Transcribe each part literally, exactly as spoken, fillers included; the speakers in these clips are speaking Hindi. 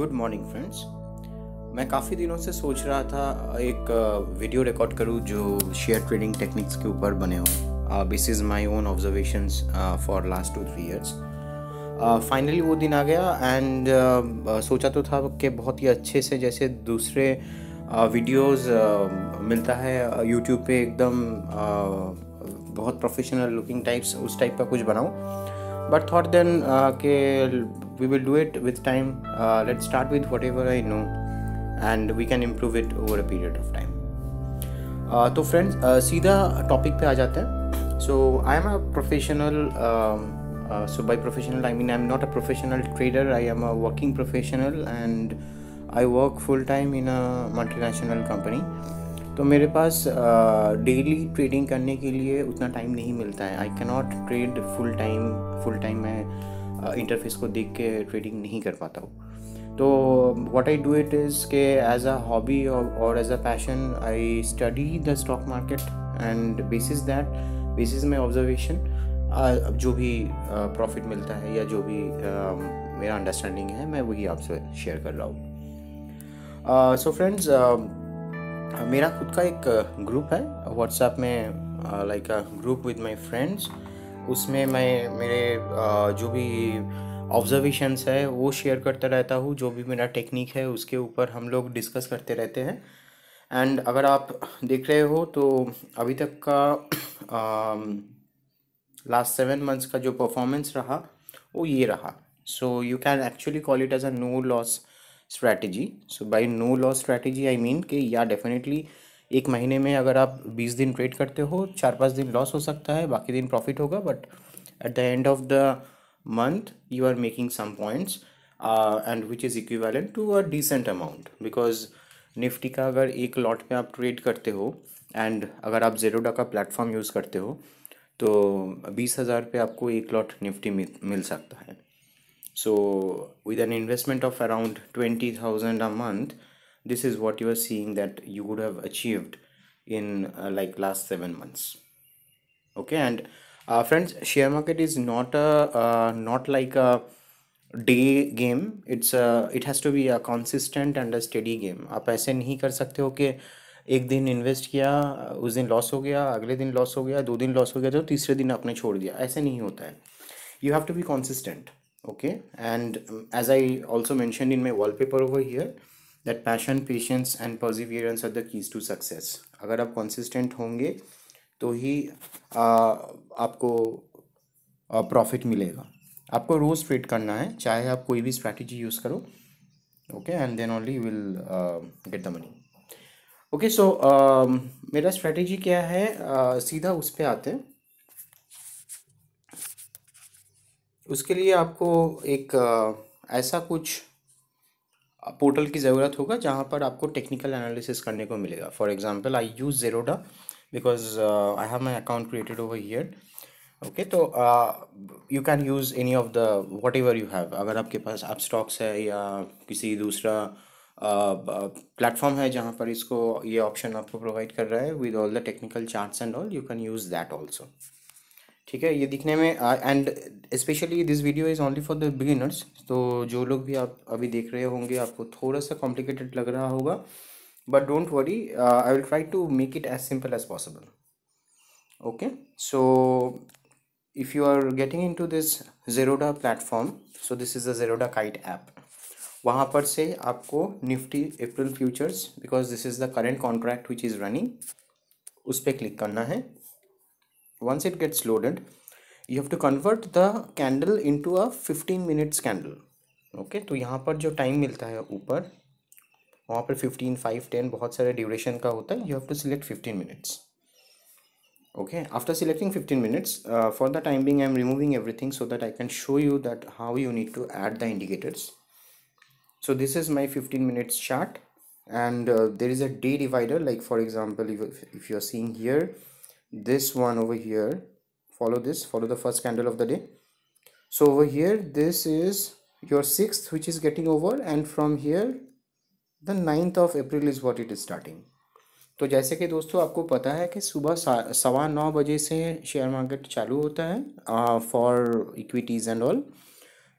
Good morning friends. मैं काफ़ी दिनों से सोच रहा था एक वीडियो रिकॉर्ड करूं जो शेयर ट्रेडिंग टेक्निक्स के ऊपर बने हों। This is my own observations for last two three years. Finally वो दिन आ गया एंड uh, सोचा तो था कि बहुत ही अच्छे से जैसे दूसरे वीडियोस uh, uh, मिलता है यूट्यूब पे, एकदम uh, बहुत प्रोफेशनल लुकिंग टाइप्स, उस टाइप का कुछ बनाऊँ। But thought then uh, okay, we will do it with time. Uh, let's start with whatever I know, and we can improve it over a period of time. Uh, तो friends, uh, सीधा topic पे आ जाते हैं. So I am a professional. Uh, uh, so by professional I mean I am not a professional trader. I am a working professional and I work full time in a multinational company. तो मेरे पास डेली uh, ट्रेडिंग करने के लिए उतना टाइम नहीं मिलता है। I cannot trade full time full time मैं इंटरफेस uh, को देख के ट्रेडिंग नहीं कर पाता हूँ। तो what I do it is के एज अ हॉबी और as a passion I study the stock market and basis that basis my observation, जो भी प्रॉफिट uh, मिलता है या जो भी uh, मेरा अंडरस्टैंडिंग है मैं वही आपसे शेयर कर रहा हूँ। सो फ्रेंड्स, मेरा खुद का एक ग्रुप है व्हाट्सएप में, like a group with my friends. उसमें मैं मेरे uh, जो भी ऑब्जर्वेशंस है वो शेयर करता रहता हूँ, जो भी मेरा टेक्निक है उसके ऊपर हम लोग डिस्कस करते रहते हैं। एंड अगर आप देख रहे हो तो अभी तक का लास्ट सेवन मंथ्स का जो परफॉर्मेंस रहा वो ये रहा। So you can actually call it as a no loss strategy. So by no loss strategy I mean कि या डेफिनेटली एक महीने में अगर आप बीस दिन ट्रेड करते हो, चार पाँच दिन लॉस हो सकता है, बाकी दिन प्रॉफिट होगा, but at the end of the month you are making some points and which is equivalent to a decent amount. Because Nifty का अगर एक लॉट में आप ट्रेड करते हो एंड अगर आप ज़ेरोधा का प्लेटफॉर्म यूज़ करते हो तो बीस हज़ार पे आपको एक लॉट निफ्टी मिल सकता है। So with an investment of around twenty thousand a month, this is what you are seeing that you would have achieved in uh, like last seven months. Okay, and uh, friends, share market is not a uh, not like a day game. It's a it has to be a consistent and a steady game. आप ऐसे नहीं कर सकते हो कि एक दिन इन्वेस्ट किया, उस दिन लॉस हो गया, अगले दिन लॉस हो गया, दो दिन लॉस हो गया तो तीसरे दिन आपने छोड़ दिया। ऐसे नहीं होता है। You have to be consistent. Okay, and um, as I also mentioned in my wallpaper over here, that passion, patience and perseverance are the keys to success. अगर आप consistent होंगे तो ही आ, आपको प्रॉफिट मिलेगा। आपको रोज़ ट्रेड करना है, चाहे आप कोई भी स्ट्रैटेजी यूज़ करो। Okay, and then only you will get the money. Okay, so मेरा स्ट्रैटेजी क्या है, uh, सीधा उस पर आते हैं। उसके लिए आपको एक आ, ऐसा कुछ पोर्टल की ज़रूरत होगा जहाँ पर आपको टेक्निकल एनालिसिस करने को मिलेगा। For example I use Zerodha because I have my account created over here. Okay, तो you can use any of the whatever you have. अगर आपके पास आप स्टॉक्स है या किसी दूसरा प्लेटफॉर्म है जहाँ पर इसको ये ऑप्शन आपको प्रोवाइड कर रहा है with all the technical charts and all, you can use that also. ठीक है, ये दिखने में and specially this video is only for the beginners. तो जो लोग भी आप अभी देख रहे होंगे आपको थोड़ा सा कॉम्प्लिकेटेड लग रहा होगा, but don't worry, I will try to make it as simple as possible. Okay, so if you are getting into this Zerodha platform, so this is the Zerodha kite app. वहाँ पर से आपको Nifty April futures, because this is the current contract which is running, उस पर क्लिक करना है। Once it gets loaded, you have to convert the candle into a fifteen minutes candle. Okay, तो यहाँ पर जो time मिलता है ऊपर वहाँ पर fifteen, five, ten बहुत सारे duration का होता है। You have to select fifteen minutes. Okay, after selecting fifteen minutes, uh, for the time being I am removing everything so that I can show you that how you need to add the indicators. So this is my fifteen minutes chart, and uh, there is a day divider. Like for example, if if you are seeing here, this one over here, follow this, follow the first candle of the day. So over here this is your sixth which is getting over, and from here the ninth of April is what it is starting. तो जैसे कि दोस्तों आपको पता है कि सुबह सवा नौ बजे से शेयर मार्केट चालू होता है for equities and all,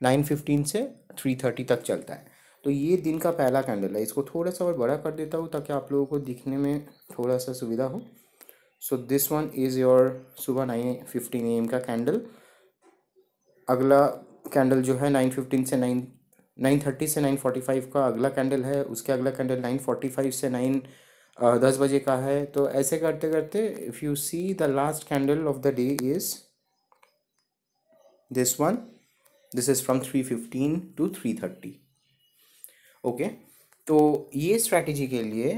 nine fifteen से थ्री थर्टी तक चलता है। तो ये दिन का पहला कैंडल है। इसको थोड़ा सा और बड़ा कर देता हूँ ताकि आप लोगों को दिखने में थोड़ा सा सुविधा हो। So this one is your सुबह नाइन फिफ्टीन ए एम का कैंडल। अगला कैंडल जो है नाइन फिफ्टीन से नाइन नाइन थर्टी से नाइन फोर्टी फाइव का अगला कैंडल है। उसके अगला कैंडल नाइन फोर्टी फाइव से नाइन दस बजे का है। तो ऐसे करते करते if you see the last candle of the day is this one. This is from three fifteen to three thirty. Okay, तो ये स्ट्रैटेजी के लिए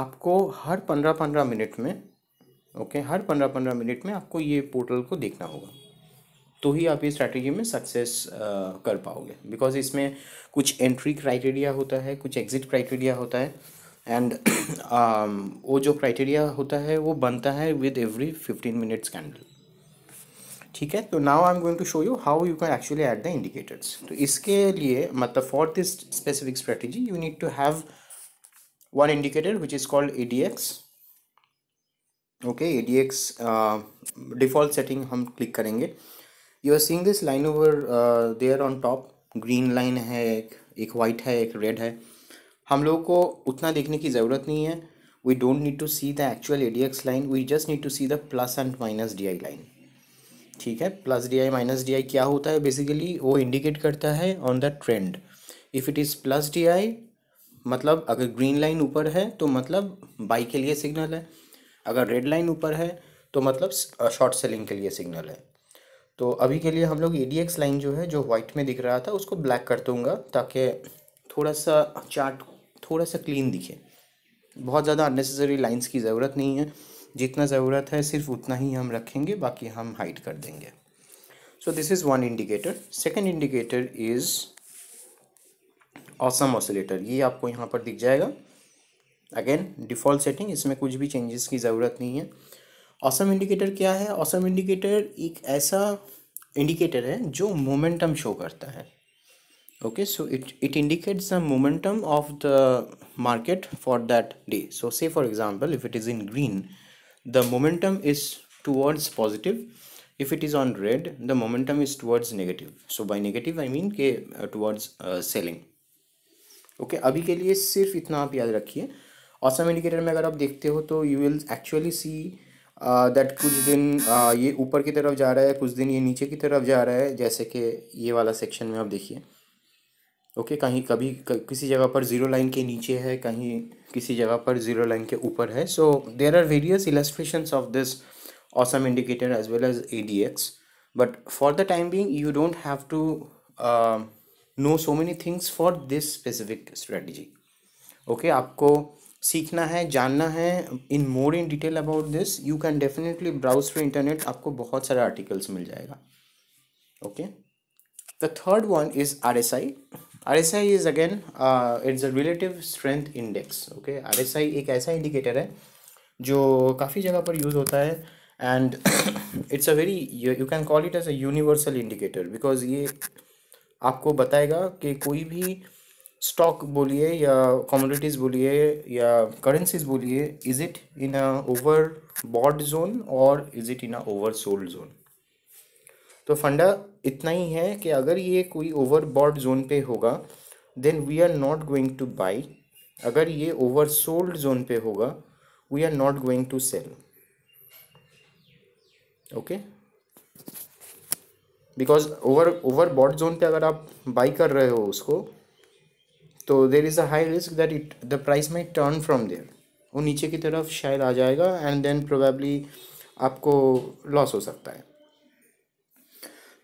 आपको हर पंद्रह पंद्रह मिनट में ओके okay, हर पंद्रह पंद्रह मिनट में आपको ये पोर्टल को देखना होगा, तो ही आप ये स्ट्रैटेजी में सक्सेस uh, कर पाओगे। बिकॉज इसमें कुछ एंट्री क्राइटेरिया होता है, कुछ एग्जिट क्राइटेरिया होता है, एंड uh, वो जो क्राइटेरिया होता है वो बनता है with every fifteen minutes candle. ठीक है, तो now I am going to show you how you can actually add the indicators. तो इसके लिए मतलब for this specific strategy you need to have one indicator which is called A D X. Okay, A D X default setting हम क्लिक करेंगे। You are seeing this line over there on top, green line है, एक एक वाइट है, एक रेड है। हम लोगों को उतना देखने की ज़रूरत नहीं है। We don't need to see the actual A D X line, we just need to see the plus and minus D I line. ठीक है, plus D I minus D I क्या होता है? बेसिकली वो इंडिकेट करता है on the trend. If it is plus D I मतलब अगर ग्रीन लाइन ऊपर है तो मतलब बाई के लिए सिग्नल है, अगर रेड लाइन ऊपर है तो मतलब शॉर्ट सेलिंग के लिए सिग्नल है। तो अभी के लिए हम लोग ए डी एक्स लाइन जो है जो वाइट में दिख रहा था उसको ब्लैक कर दूँगा ताकि थोड़ा सा चार्ट थोड़ा सा क्लीन दिखे। बहुत ज़्यादा अननेसेसरी लाइन्स की ज़रूरत नहीं है, जितना ज़रूरत है सिर्फ उतना ही हम रखेंगे, बाकी हम हाइड कर देंगे। So this is one indicator. Second indicator is awesome oscillator. ये आपको यहाँ पर दिख जाएगा। अगेन डिफ़ॉल्ट सेटिंग, इसमें कुछ भी चेंजेस की ज़रूरत नहीं है। ऑसम इंडिकेटर क्या है? ऑसम इंडिकेटर एक ऐसा इंडिकेटर है जो मोमेंटम शो करता है। Okay, so it it indicates the momentum of the market for that day. So say for example if it is in green the momentum is towards positive, if it is on red the momentum is towards negative. so by negative I mean के uh, towards uh, selling. okay, अभी के लिए सिर्फ इतना आप याद रखिए। awesome indicator में अगर आप देखते हो तो you will actually see uh, that कुछ दिन uh, ये ऊपर की तरफ जा रहा है, कुछ दिन ये नीचे की तरफ जा रहा है, जैसे कि ये वाला सेक्शन में आप देखिए। ओके okay, कहीं कभी किसी जगह पर ज़ीरो लाइन के नीचे है, कहीं किसी जगह पर ज़ीरो लाइन के ऊपर है। So there are various illustrations of this awesome indicator as well as A D X, but for the time being you don't have to know so many things for this specific strategy. Okay, आपको सीखना है, जानना है in more in detail about this, you can definitely browse through internet, आपको बहुत सारे आर्टिकल्स मिल जाएगा। Okay, the third one is R S I. R S I is again uh, it's a relative strength index. okay, R S I एक ऐसा indicator है जो काफ़ी जगह पर use होता है and it's a very you, you can call it as a universal indicator because ये आपको बताएगा कि कोई भी stock बोलिए या commodities बोलिए या currencies बोलिए, is it in a overbought zone or is it in a oversold zone. तो फंडा इतना ही है कि अगर ये कोई ओवरबॉट जोन पे होगा then we are not going to buy, अगर ये ओवरसोल्ड जोन पे होगा we are not going to sell. Okay, because over overbought zone पे अगर आप बाई कर रहे हो उसको तो there is a high risk that it the price my turn from there, वो नीचे की तरफ शायद आ जाएगा एंड देन प्रोबेबली आपको लॉस हो सकता है।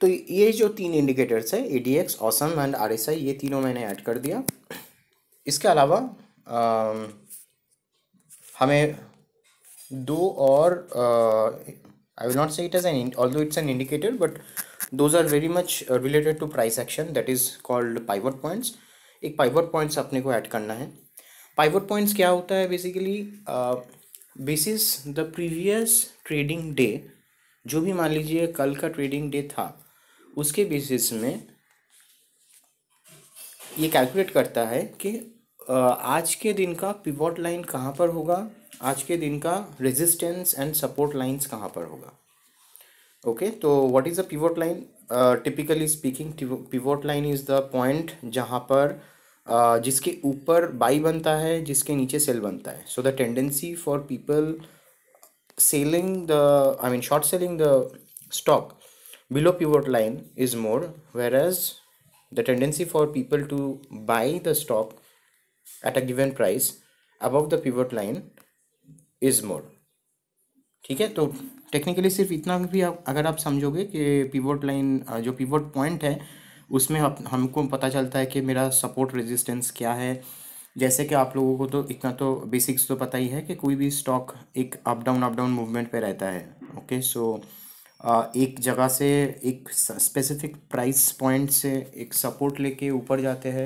तो ये जो तीन इंडिकेटर्स है A D X, awesome and R S I, ये तीनों मैंने ऐड कर दिया। इसके अलावा आ, हमें दो और I will not say it as an although it's an indicator but those are very much related to price action, that is called pivot points. एक पाइवट पॉइंट्स अपने को ऐड करना है। पाइवट पॉइंट्स क्या होता है? Basically basis the previous trading day, जो भी मान लीजिए कल का ट्रेडिंग डे था उसके बेसिस में ये कैलकुलेट करता है कि आज के दिन का पिवोट लाइन कहाँ पर होगा, आज के दिन का रेजिस्टेंस एंड सपोर्ट लाइंस कहाँ पर होगा। ओके, तो what is the pivot line? Typically speaking pivot line is the point जहाँ पर जिसके ऊपर बाई बनता है, जिसके नीचे सेल बनता है. So the tendency for people selling the I mean short selling the stock below pivot line is more, whereas the tendency for people to buy the stock at a given price above the pivot line is more. ठीक है, तो टेक्निकली सिर्फ इतना भी अगर आप समझोगे कि pivot line जो pivot point है उसमें हमको पता चलता है कि मेरा support resistance क्या है. जैसे कि आप लोगों को तो इतना तो बेसिक्स तो पता ही है कि कोई भी स्टॉक एक up down up down movement पे रहता है. ओके, सो एक जगह से एक स्पेसिफिक प्राइस पॉइंट से एक सपोर्ट लेके ऊपर जाते हैं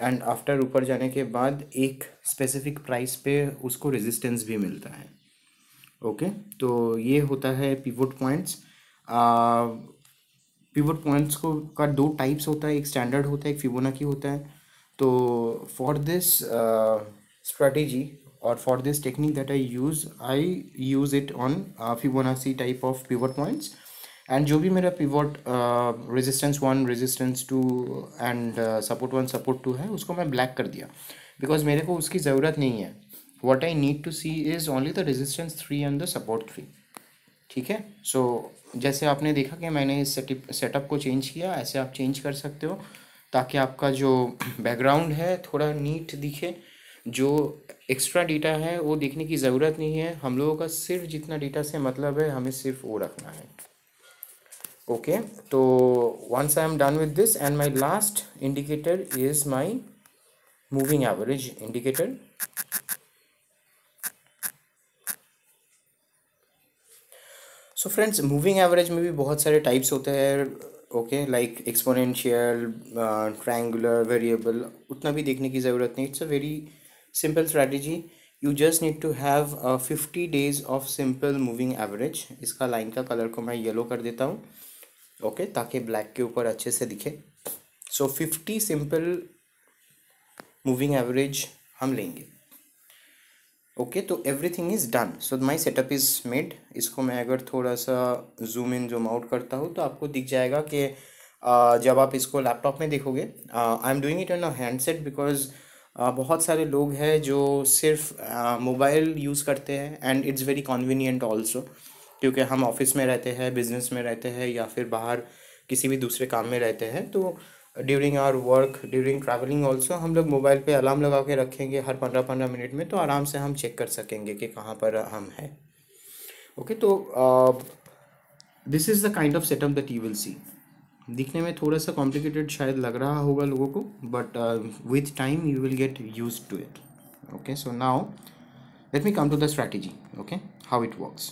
एंड आफ्टर ऊपर जाने के बाद एक स्पेसिफिक प्राइस पे उसको रेजिस्टेंस भी मिलता है. ओके, तो ये होता है पिवोट पॉइंट्स. पिवोट पॉइंट्स को का दो टाइप्स होता है, एक स्टैंडर्ड होता है, एक फिबोनाची होता है. तो for this strategy or for this technique that I use, I use it on uh, Fibonacci type of pivot points. And जो भी मेरा pivot uh, resistance one, resistance two and uh, support one, support two है उसको मैं black कर दिया because मेरे को उसकी ज़रूरत नहीं है. What I need to see is only the resistance three and the support three. ठीक है, so जैसे आपने देखा कि मैंने इस सेटअप सेटअप को change किया, ऐसे आप change कर सकते हो ताकि आपका जो background है थोड़ा neat दिखे. जो एक्स्ट्रा डेटा है वो देखने की ज़रूरत नहीं है. हम लोगों का सिर्फ जितना डेटा से मतलब है हमें सिर्फ वो रखना है. ओके, तो once I am done with this and my last indicator is my moving average indicator. So friends, moving average में भी बहुत सारे टाइप्स होते हैं. Okay, like exponential, triangular, variable, उतना भी देखने की ज़रूरत नहीं. It's a very simple strategy. You just need to have uh, fifty days of simple moving average. इसका line का color को मैं yellow कर देता हूँ. Okay, ताकि black के ऊपर अच्छे से दिखे. So fifty simple moving average हम लेंगे. Okay, तो everything is done. So my setup is made. इसको मैं अगर थोड़ा सा zoom in zoom out करता हूँ तो आपको दिख जाएगा कि uh, जब आप इसको laptop में देखोगे. uh, I am doing it on a handset because Uh, बहुत सारे लोग हैं जो सिर्फ मोबाइल uh, यूज़ करते हैं and it's very convenient also, क्योंकि हम ऑफिस में रहते हैं, बिजनेस में रहते हैं या फिर बाहर किसी भी दूसरे काम में रहते हैं. तो during our work, during travelling also हम लोग मोबाइल पे अलार्म लगा के रखेंगे हर पंद्रह पंद्रह मिनट में, तो आराम से हम चेक कर सकेंगे कि कहाँ पर हम हैं. ओके, तो this is the kind of setup that you will see. दिखने में थोड़ा सा कॉम्प्लिकेटेड शायद लग रहा होगा लोगों को, but with time you will get use to it. Okay, so now let me come to the strategy. Okay, how it works.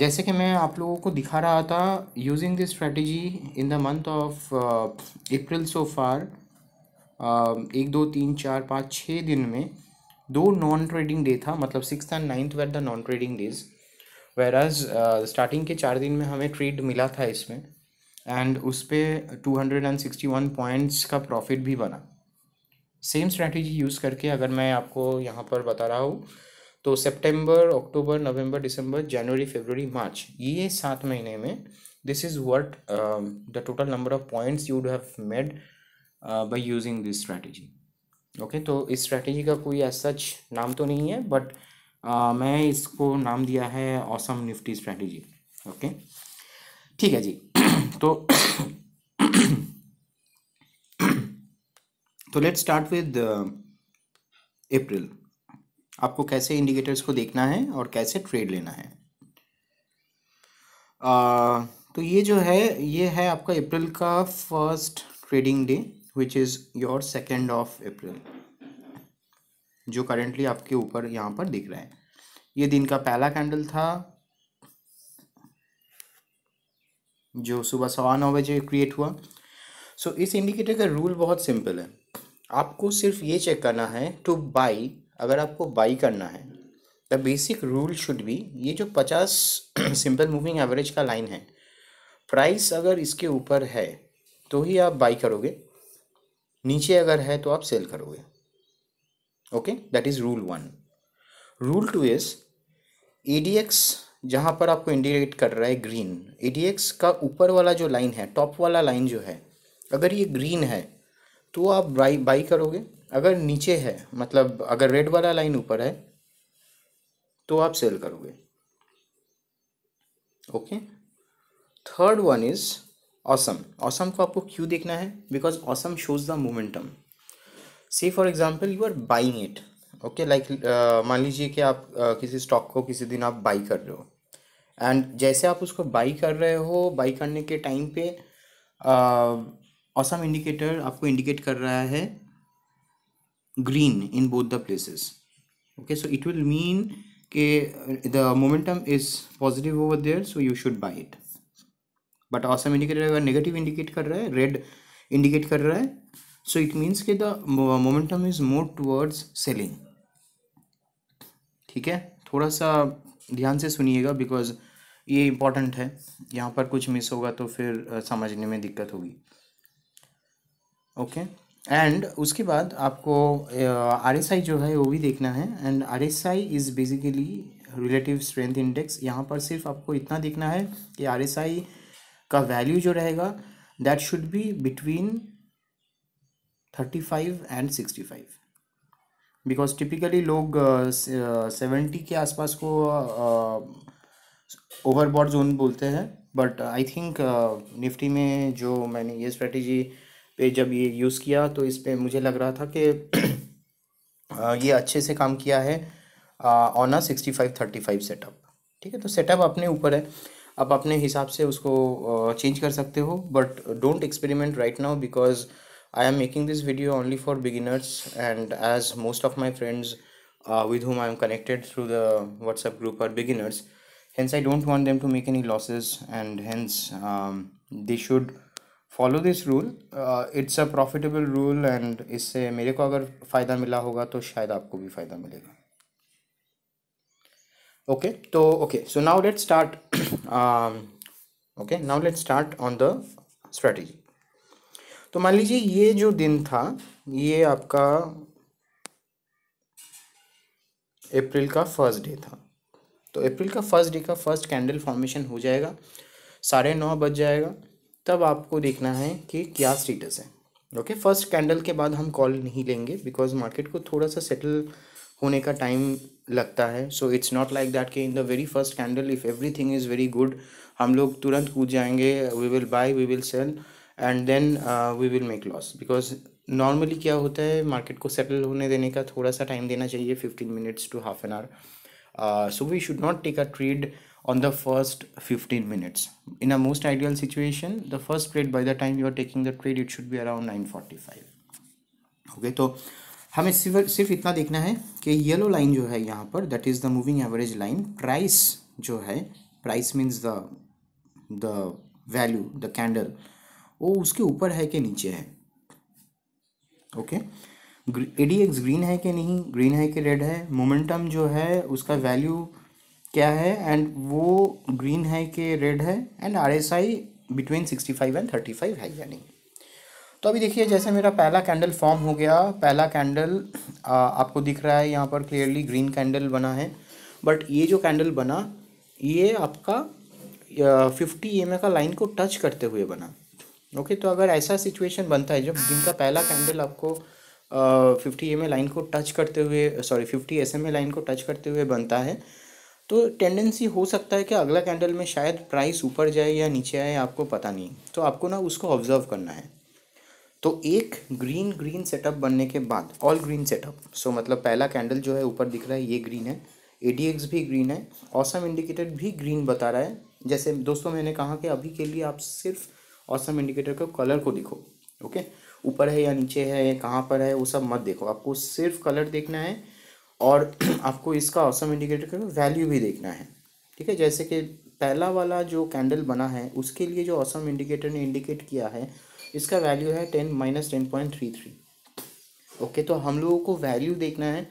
जैसे कि मैं आप लोगों को दिखा रहा था, using this strategy in the month of April so far, एक दो तीन चार पाँच छः दिन में दो नॉन ट्रेडिंग डे था, मतलब sixth and ninth were the non trading days. Whereas starting के चार दिन में हमें ट्रेड मिला था इसमें एंड उस पर two hundred and sixty one points का प्रॉफिट भी बना. सेम स्ट्रैटेजी यूज़ करके अगर मैं आपको यहाँ पर बता रहा हूँ तो सितंबर, अक्टूबर, नवंबर, दिसंबर, जनवरी, फरवरी, मार्च, ये सात महीने में this is what the total number of points you would have made by using this strategy. Okay, तो इस स्ट्रैटेजी का कोई एज सच नाम तो नहीं है, बट uh, मैं इसको नाम दिया है ऑसम निफ्टी स्ट्रैटेजी. ओके, ठीक है जी. तो तो लेट्स स्टार्ट विद अप्रैल. आपको कैसे इंडिकेटर्स को देखना है और कैसे ट्रेड लेना है. uh, तो ये जो है ये है आपका अप्रैल का first trading day which is your second of April, जो करेंटली आपके ऊपर यहाँ पर दिख रहा है. ये दिन का पहला कैंडल था जो सुबह सवा नौ बजे क्रिएट हुआ. सो so, इस इंडिकेटर का रूल बहुत सिंपल है. आपको सिर्फ ये चेक करना है टू बाई. अगर आपको बाई करना है the basic rule should be, ये जो पचास सिंपल मूविंग एवरेज का लाइन है, प्राइस अगर इसके ऊपर है तो ही आप बाई करोगे, नीचे अगर है तो आप सेल करोगे. Okay, that is rule one. Rule two is A D X जहाँ पर आपको इंडिकेट कर रहा है ग्रीन, ए डी एक्स का ऊपर वाला जो लाइन है, टॉप वाला लाइन जो है, अगर ये ग्रीन है तो आप बाई बाई करोगे। अगर नीचे है, मतलब अगर रेड वाला लाइन ऊपर है तो आप सेल करोगे। Okay, third one is awesome. Awesome को आपको क्यों देखना है? Because awesome shows the momentum. See for example you are buying it. Okay, like मान लीजिए कि आप uh, किसी स्टॉक को किसी दिन आप बाई कर रहे हो, एंड जैसे आप उसको बाई कर रहे हो, बाई करने के टाइम पे ऑसम uh, इंडिकेटर awesome आपको इंडिकेट कर रहा है green in both the places. Okay, so it will mean के the momentum is positive over there, so you should buy it. But awesome indicator अगर नेगेटिव इंडिकेट कर रहा है, रेड इंडिकेट कर रहा है, सो इट मीन्स कि the momentum is more towards selling. ठीक है, थोड़ा सा ध्यान से सुनिएगा बिकॉज ये इम्पॉर्टेंट है। यहाँ पर कुछ मिस होगा तो फिर समझने में दिक्कत होगी। ओके, एंड उसके बाद आपको आर एस आई जो है वो भी देखना है। And R S I is basically relative strength index. यहाँ पर सिर्फ आपको इतना देखना है कि आर एस आई का वैल्यू जो रहेगा that should be between thirty five and sixty five, because typically लोग सेवेंटी uh, के आसपास को ओवरबॉट uh, जोन बोलते हैं। बट आई थिंक निफ्टी में जो मैंने ये स्ट्रेटजी पे जब ये यूज़ किया तो इस पर मुझे लग रहा था कि uh, ये अच्छे से काम किया है on a sixty five thirty five setup. ठीक है, तो सेटअप अपने ऊपर है, आप अपने हिसाब से उसको चेंज कर सकते हो। But don't experiment right now because I am making this video only for beginners, and as most of my friends with whom I am connected through the WhatsApp group are beginners, hence I don't want them to make any losses, and hence they should follow this rule. It's a profitable rule, and इससे मेरे को अगर फ़ायदा मिला होगा तो शायद आपको भी फ़ायदा मिलेगा। okay so okay so now let's start um okay now let's start on the strategy। तो मान लीजिए ये जो दिन था ये आपका अप्रैल का फर्स्ट डे था। तो अप्रैल का फर्स्ट डे का फर्स्ट कैंडल फॉर्मेशन हो जाएगा, साढ़े नौ बज जाएगा, तब आपको देखना है कि क्या स्टेटस है। ओके, फर्स्ट कैंडल के बाद हम कॉल नहीं लेंगे बिकॉज मार्केट को थोड़ा सा सेटल होने का टाइम लगता है। So it's not like that कि in the very first candle if everything is very good हम लोग तुरंत कूद जाएंगे, we will buy, we will sell and then we will make loss. Because normally क्या होता है, मार्केट को सेटल होने देने का थोड़ा सा टाइम देना चाहिए, fifteen minutes to half an hour. So we should not take a trade on the first fifteen minutes. In a most ideal situation the first trade by the time you are taking the trade it should be around nine forty five. Okay, तो हमें सिर्फ सिर्फ इतना देखना है कि येलो लाइन जो है यहाँ पर that is the moving average line. Price जो है, price means the the value the candle, वो उसके ऊपर है कि नीचे है। ओके, एडीएक्स ग्रीन है कि नहीं, ग्रीन है कि रेड है, मोमेंटम जो है उसका वैल्यू क्या है एंड वो ग्रीन है कि रेड है, and RSI between sixty five and thirty five है या नहीं। तो अभी देखिए जैसे मेरा पहला कैंडल फॉर्म हो गया, पहला कैंडल आ, आपको दिख रहा है यहाँ पर क्लियरली ग्रीन कैंडल बना है। बट ये जो कैंडल बना ये आपका आ, फिफ्टी एम ए का लाइन को टच करते हुए बना। ओके, तो अगर ऐसा सिचुएशन बनता है जब दिन का पहला कैंडल आपको आ, फिफ्टी एम ए लाइन को टच करते हुए sorry fifty S M A line को टच करते हुए बनता है, तो टेंडेंसी हो सकता है कि अगला कैंडल में शायद प्राइस ऊपर जाए या नीचे आए, आपको पता नहीं। तो आपको ना उसको ऑब्जर्व करना है। तो एक ग्रीन ग्रीन सेटअप बनने के बाद ऑल ग्रीन सेटअप, सो मतलब पहला कैंडल जो है ऊपर दिख रहा है ये ग्रीन है, एडीएक्स भी ग्रीन है, ऑसम इंडिकेटर भी ग्रीन बता रहा है। जैसे दोस्तों मैंने कहा कि अभी के लिए आप सिर्फ ऑसम इंडिकेटर के कलर को देखो। ओके, ऊपर है या नीचे है, कहाँ पर है, वो सब मत देखो, आपको सिर्फ कलर देखना है और आपको इसका ऑसम इंडिकेटर का वैल्यू भी देखना है। ठीक है, जैसे कि पहला वाला जो कैंडल बना है उसके लिए जो ऑसम इंडिकेटर ने इंडिकेट किया है इसका वैल्यू है ten minus ten point three three. Okay, तो हम लोगों को वैल्यू देखना है,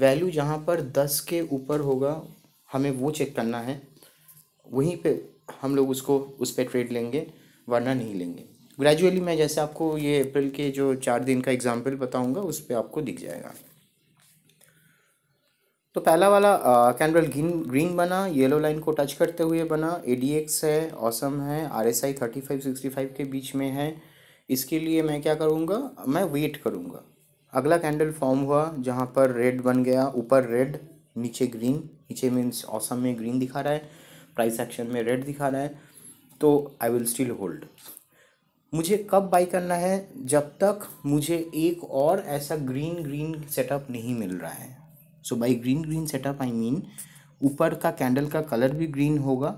वैल्यू जहाँ पर दस के ऊपर होगा हमें वो चेक करना है, वहीं पे हम लोग उसको उस पर ट्रेड लेंगे वरना नहीं लेंगे। ग्रेजुअली मैं जैसे आपको ये अप्रैल के जो चार दिन का एग्जाम्पल बताऊँगा उस पर आपको दिख जाएगा। तो पहला वाला कैंडल ग्रीन ग्रीन बना, येलो लाइन को टच करते हुए बना, एडीएक्स है, ऑसम है, RSI thirty five sixty five के बीच में है, इसके लिए मैं क्या करूँगा, मैं वेट करूँगा। अगला कैंडल फॉर्म हुआ जहाँ पर रेड बन गया, ऊपर रेड नीचे ग्रीन, नीचे मीन्स ऑसम में ग्रीन दिखा रहा है, प्राइस एक्शन में रेड दिखा रहा है, तो आई विल स्टिल होल्ड। मुझे कब बाई करना है, जब तक मुझे एक और ऐसा ग्रीन ग्रीन सेटअप नहीं मिल रहा है। So buy green green setup I mean ऊपर का कैंडल का कलर भी ग्रीन होगा,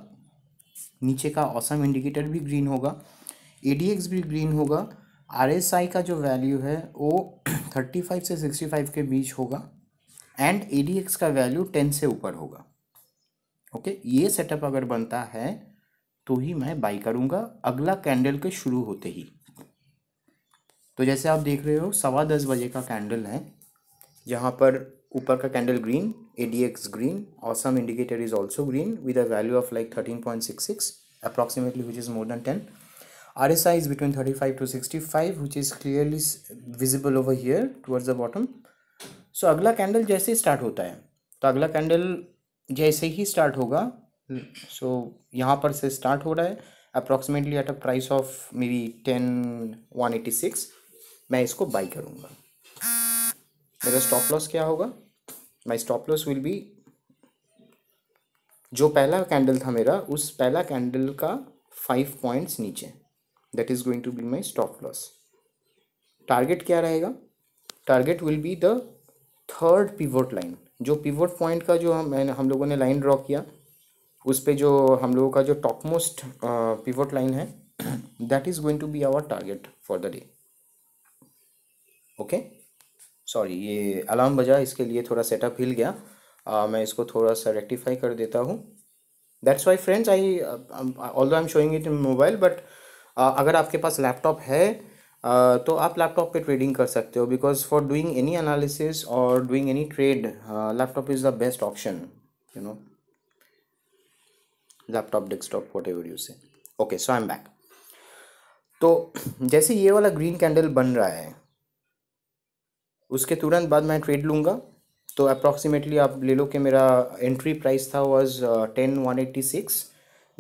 नीचे का ऑसम इंडिकेटर भी ग्रीन होगा, ए डी एक्स भी ग्रीन होगा, आर एस आई का जो वैल्यू है वो पैंतीस से पैंसठ के बीच होगा एंड ए डी एक्स का वैल्यू दस से ऊपर होगा। ओके, ये सेटअप अगर बनता है तो ही मैं बाई करूँगा अगला कैंडल के शुरू होते ही। तो जैसे आप देख रहे हो सवा दस बजे का कैंडल है जहाँ पर ऊपर का candle green, A D X green, awesome indicator is also green with a value of like thirteen point six six approximately which is more than ten. R S I is between thirty-five to sixty-five which is clearly visible over here towards the bottom. So अगला कैंडल जैसे ही स्टार्ट होता है, तो अगला कैंडल जैसे ही स्टार्ट होगा, so यहाँ पर से स्टार्ट हो रहा है approximately at a price of maybe ten one eighty-six, मैं इसको buy करूँगा। मेरा stop loss क्या होगा? My stop loss will be जो पहला कैंडल था मेरा उस पहला कैंडल का फाइव पॉइंट्स नीचे, that is going to be my stop loss. target क्या रहेगा? target will be the third pivot line. जो pivot point का जो हम मैंने हम लोगों ने line draw किया उस पर जो हम लोगों का जो topmost uh, pivot line है that is going to be our target for the day. okay, sorry ये अलार्म बजा, इसके लिए थोड़ा setup हिल गया, uh, मैं इसको थोड़ा सा rectify कर देता हूँ। that's why friends I uh, although I'm showing it in mobile but Uh, अगर आपके पास लैपटॉप है uh, तो आप लैपटॉप पे ट्रेडिंग कर सकते हो because for doing any analysis और doing any trade laptop is the best option, you know, laptop, desktop, whatever you say. Okay, so I am back. तो जैसे ये वाला ग्रीन कैंडल बन रहा है उसके तुरंत बाद मैं ट्रेड लूँगा, तो अप्रॉक्सीमेटली आप ले लो कि मेरा एंट्री प्राइस था was ten one eighty six,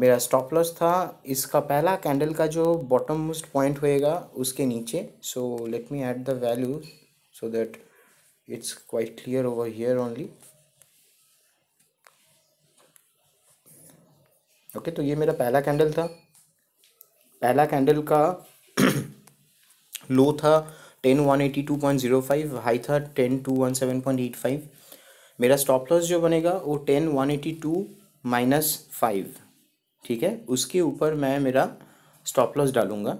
मेरा स्टॉप लॉस था इसका पहला कैंडल का जो बॉटम मोस्ट पॉइंट होएगा उसके नीचे। So let me add the value so that it's quite clear over here only. Okay, तो ये मेरा पहला कैंडल था, पहला कैंडल का लो था ten one eighty two point zero five, high था ten two one seven point eight five. मेरा स्टॉप लॉस जो बनेगा वो ten one eighty two minus five, ठीक है, उसके ऊपर मैं मेरा स्टॉप लॉस डालूंगा।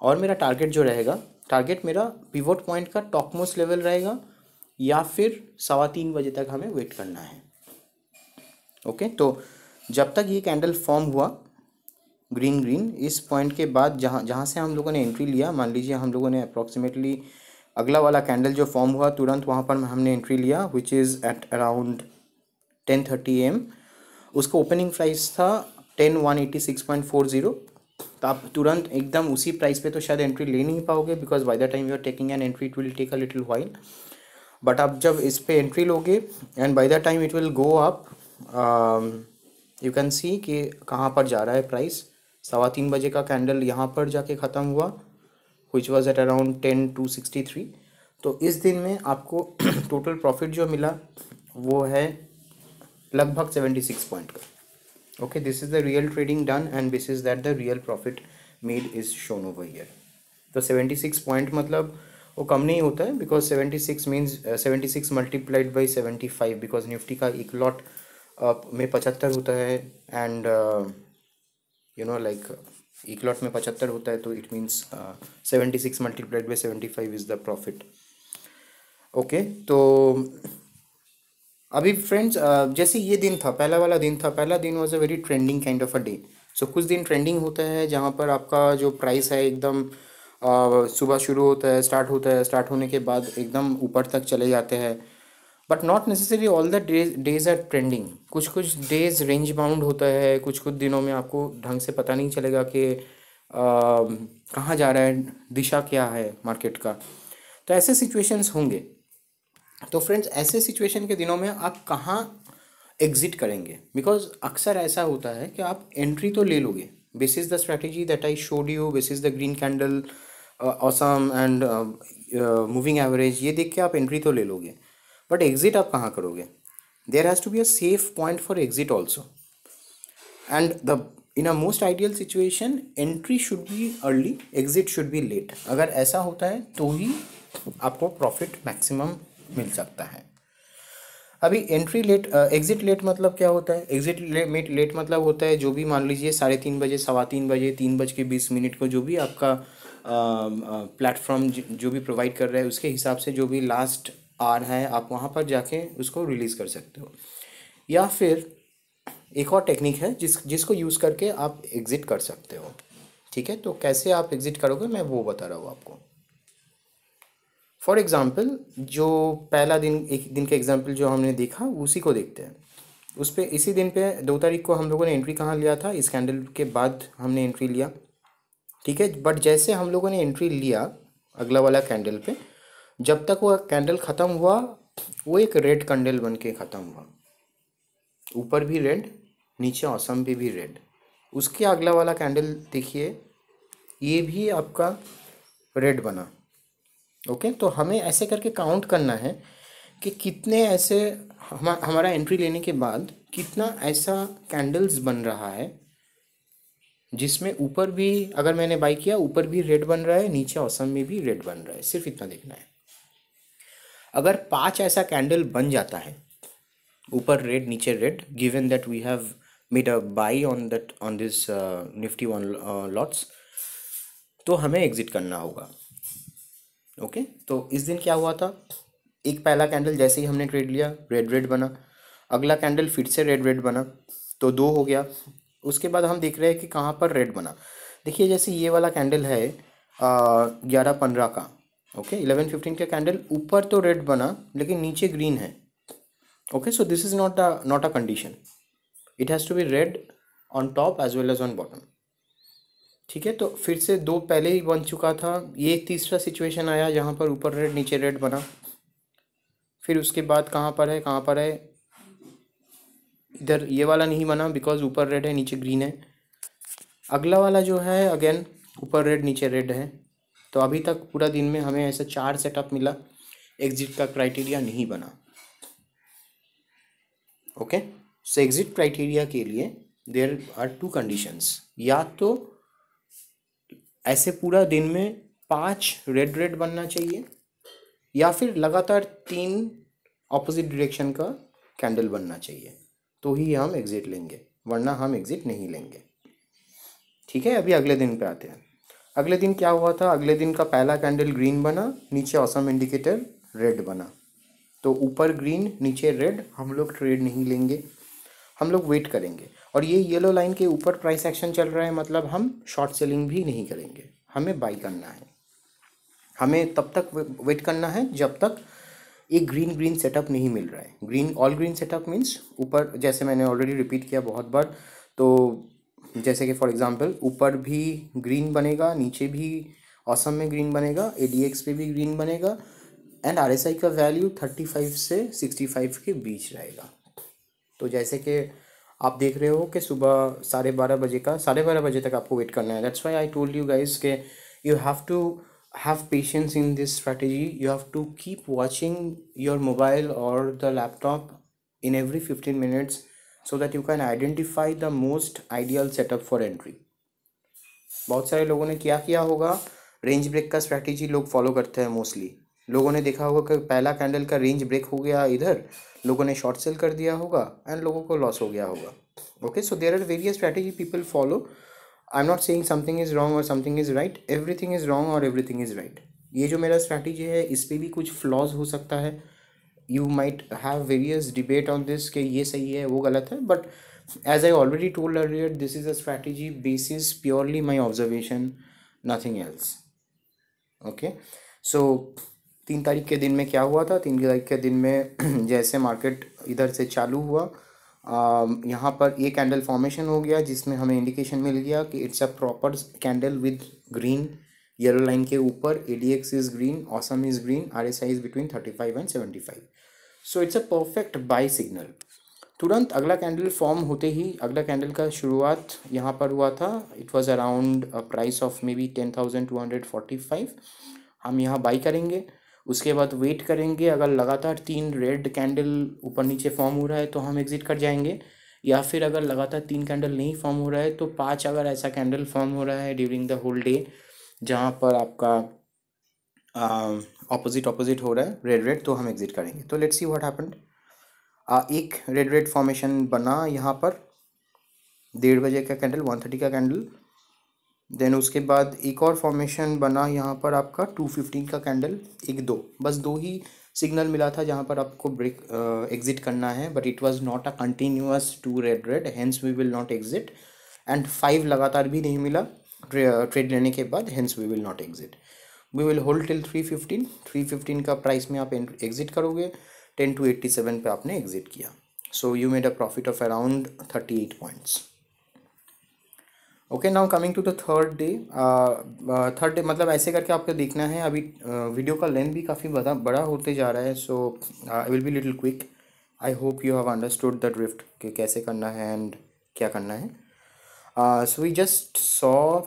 और मेरा टारगेट जो रहेगा, टारगेट मेरा पिवोट पॉइंट का टॉप मोस्ट लेवल रहेगा या फिर सवा तीन बजे तक हमें वेट करना है। ओके, तो जब तक ये कैंडल फॉर्म हुआ ग्रीन ग्रीन इस पॉइंट के बाद जहाँ जहाँ से हम लोगों ने एंट्री लिया, मान लीजिए हम लोगों ने अप्रॉक्सीमेटली अगला वाला कैंडल जो फॉर्म हुआ तुरंत वहाँ पर हमने एंट्री लिया which is at around ten thirty AM, उसका ओपनिंग प्राइस था ten one eighty six point four zero. तो आप तुरंत एकदम उसी प्राइस पे तो शायद एंट्री ले नहीं पाओगे because by the time you are taking an entry it will take a little while, but आप जब इस पे एंट्री लोगे and by the time it will go up, you can see कि कहाँ पर जा रहा है प्राइस। सवा तीन बजे का कैंडल यहाँ पर जाके ख़त्म हुआ which was at around ten two sixty three. तो इस दिन में आपको टोटल प्रॉफिट जो मिला वो है लगभग सेवेंटी सिक्स पॉइंट का। okay, this is the real trading done and this is that the real profit made is shown over here. तो सेवेंटी सिक्स पॉइंट मतलब वो कम नहीं होता है because seventy six means uh, seventy six multiplied by seventy five because Nifty का एक लॉट uh, में पचहत्तर होता है and you know like एक लॉट में पचहत्तर होता है, तो it means uh, seventy six multiplied by seventy five is the profit. okay, तो अभी फ्रेंड्स जैसे ये दिन था, पहला वाला दिन था, पहला दिन was a very trending kind of a day. So कुछ दिन ट्रेंडिंग होता है जहाँ पर आपका जो प्राइस है एकदम सुबह शुरू होता है, स्टार्ट होता है, स्टार्ट होने के बाद एकदम ऊपर तक चले जाते हैं, but not necessary all the days are trending. कुछ कुछ डेज रेंज बाउंड होता है, कुछ कुछ दिनों में आपको ढंग से पता नहीं चलेगा कि कहाँ जा रहा है, दिशा क्या है मार्केट का, तो ऐसे सिचुएशंस होंगे। तो फ्रेंड्स ऐसे सिचुएशन के दिनों में आप कहाँ एग्ज़िट करेंगे, बिकॉज अक्सर ऐसा होता है कि आप एंट्री तो ले लोगे This is the strategy that I showed you. This is the green candle, uh, awesome, and uh, uh, moving average. ये देख के आप entry तो ले लोगे, but exit आप कहाँ करोगे? There has to be a safe point for exit also. And the in a most ideal situation, entry should be early, exit should be late. अगर ऐसा होता है तो ही आपको profit maximum मिल सकता है. अभी एंट्री लेट एग्जिट लेट मतलब क्या होता है? एग्जिट लेट लेट मतलब होता है जो भी मान लीजिए साढ़े तीन बजे सवा तीन बजे तीन बज के बीस मिनट को जो भी आपका प्लेटफॉर्म uh, uh, जो भी प्रोवाइड कर रहा है उसके हिसाब से जो भी लास्ट आर है आप वहाँ पर जाके उसको रिलीज़ कर सकते हो. या फिर एक और टेक्निक है जिस जिसको यूज़ करके आप एग्ज़िट कर सकते हो. ठीक है, तो कैसे आप एग्ज़िट करोगे मैं वो बता रहा हूँ आपको. फॉर एग्ज़ाम्पल जो पहला दिन एक दिन का एग्ज़ाम्पल जो हमने देखा उसी को देखते हैं. उस पर इसी दिन पे दो तारीख को हम लोगों ने एंट्री कहाँ लिया था? इस कैंडल के बाद हमने एंट्री लिया. ठीक है, बट जैसे हम लोगों ने एंट्री लिया अगला वाला कैंडल पे, जब तक वो कैंडल ख़त्म हुआ वो एक रेड कैंडल बन के ख़त्म हुआ. ऊपर भी रेड, नीचे ऑसम पे भी रेड. उसके अगला वाला कैंडल देखिए, ये भी आपका रेड बना. ओके, तो हमें ऐसे करके काउंट करना है कि कितने ऐसे हम, हमारा एंट्री लेने के बाद कितना ऐसा कैंडल्स बन रहा है जिसमें ऊपर भी अगर मैंने बाई किया ऊपर भी रेड बन रहा है, नीचे ऑसम में भी रेड बन रहा है. सिर्फ इतना देखना है. अगर पांच ऐसा कैंडल बन जाता है ऊपर रेड नीचे red, given that we have made a buy on that on this Nifty one lots, तो हमें एग्जिट करना होगा. Okay okay? तो इस दिन क्या हुआ था? एक पहला कैंडल जैसे ही हमने ट्रेड लिया रेड रेड बना, अगला कैंडल फिर से रेड रेड बना, तो दो हो गया. उसके बाद हम देख रहे हैं कि कहाँ पर रेड बना. देखिए जैसे ये वाला कैंडल है ग्यारह पंद्रह का, ओके इलेवन फिफ्टीन का कैंडल, ऊपर तो रेड बना लेकिन नीचे ग्रीन है. Okay, so this is not a not a condition. It has to be red on top as well as on bottom. ठीक है, तो फिर से दो पहले ही बन चुका था. ये तीसरा सिचुएशन आया जहाँ पर ऊपर रेड नीचे रेड बना. फिर उसके बाद कहाँ पर है कहाँ पर है इधर ये वाला नहीं बना बिकॉज ऊपर रेड है नीचे ग्रीन है. अगला वाला जो है अगेन ऊपर रेड नीचे रेड है. तो अभी तक पूरा दिन में हमें ऐसा चार सेटअप मिला. एग्जिट का क्राइटेरिया नहीं बना. ओके, सो एग्जिट क्राइटेरिया के लिए देयर आर टू कंडीशंस. या तो ऐसे पूरा दिन में पांच रेड रेड बनना चाहिए या फिर लगातार तीन ऑपोजिट डायरेक्शन का कैंडल बनना चाहिए, तो ही हम एग्जिट लेंगे, वरना हम एग्जिट नहीं लेंगे. ठीक है, अभी अगले दिन पे आते हैं. अगले दिन क्या हुआ था? अगले दिन का पहला कैंडल ग्रीन बना, नीचे ऑसम इंडिकेटर रेड बना, तो ऊपर ग्रीन नीचे रेड. हम लोग ट्रेड नहीं लेंगे, हम लोग वेट करेंगे. और ये येलो लाइन के ऊपर प्राइस एक्शन चल रहा है मतलब हम शॉर्ट सेलिंग भी नहीं करेंगे. हमें बाई करना है. हमें तब तक वेट करना है जब तक एक ग्रीन ग्रीन सेटअप नहीं मिल रहा है. Green all green setup means ऊपर, जैसे मैंने ऑलरेडी रिपीट किया बहुत बार, तो जैसे कि फॉर एग्जांपल ऊपर भी ग्रीन बनेगा, नीचे भी ऑसम में ग्रीन बनेगा, एडीएक्स पे भी ग्रीन बनेगा, एंड आरएसआई का वैल्यू पैंतीस से पैंसठ के बीच रहेगा. तो जैसे कि आप देख रहे हो कि सुबह साढ़े बारह बजे का साढ़े बारह बजे तक आपको वेट करना है. That's why I told you guys के you have to have patience in this strategy. You have to keep watching your mobile और the laptop in every fifteen minutes so that you can identify the most ideal setup for entry. बहुत सारे लोगों ने क्या किया होगा, रेंज ब्रेक का स्ट्रैटेजी लोग फॉलो करते हैं मोस्टली. लोगों ने देखा होगा कि पहला कैंडल का रेंज ब्रेक हो गया, इधर लोगों ने शॉर्ट सेल कर दिया होगा एंड लोगों को लॉस हो गया होगा. Okay, so there are various strategy people follow. I am not saying something is wrong और something is right. Everything is wrong और एवरीथिंग इज़ राइट. ये जो मेरा स्ट्रैटेजी है इस पर भी कुछ फ्लॉज हो सकता है. You might have various debate on this कि ये सही है वो गलत है, but as I already told earlier, this is a strategy basis purely my observation, nothing else. Okay, so तीन तारीख के दिन में क्या हुआ था? तीन तारीख के दिन में जैसे मार्केट इधर से चालू हुआ, यहाँ पर ये कैंडल फॉर्मेशन हो गया जिसमें हमें इंडिकेशन मिल गया कि it's a proper candle with green yellow line के ऊपर, ADX is green, awesome is green, RSI is between thirty five and seventy five. So it's a perfect buy signal तुरंत अगला कैंडल फॉर्म होते ही, अगला कैंडल का शुरुआत यहाँ पर हुआ था, it was around price of maybe ten thousand two hundred forty five. हम यहाँ बाई करेंगे, उसके बाद वेट करेंगे। अगर लगातार तीन रेड कैंडल ऊपर नीचे फॉर्म हो रहा है तो हम एग्जिट कर जाएंगे, या फिर अगर लगातार तीन कैंडल नहीं फॉर्म हो रहा है तो पाँच अगर ऐसा कैंडल फॉर्म हो रहा है ड्यूरिंग द होल डे जहाँ पर आपका ऑपोजिट ऑपोजिट हो रहा है रेड रेड, तो हम एग्जिट करेंगे। तो लेट्स सी व्हाट हैपेंड। एक रेड रेड फॉर्मेशन बना यहाँ पर, डेढ़ बजे का कैंडल, वन थर्टी का कैंडल। देन उसके बाद एक और फॉर्मेशन बना यहाँ पर आपका टू फिफ्टीन का कैंडल, एक दो, बस दो ही सिग्नल मिला था जहाँ पर आपको ब्रेक एग्जिट uh, करना है, but it was not a continuous two red red, hence we will not exit. And five लगातार भी नहीं मिला ट्रेड लेने के बाद, hence we will not exit. We will hold till three fifteen three fifteen का प्राइस में आप एग्जिट करोगे, टेन टू एट्टी सेवन पर आपने एग्जिट किया। So you made a profit of around thirty eight points. Okay, now coming to the third day. Third day मतलब ऐसे करके आपको देखना है। अभी वीडियो uh, का लेंथ भी काफ़ी बड़ा बड़ा होते जा रहा है, so I will be little quick. I hope you have understood the drift कि कैसे करना है एंड क्या करना है। So we just saw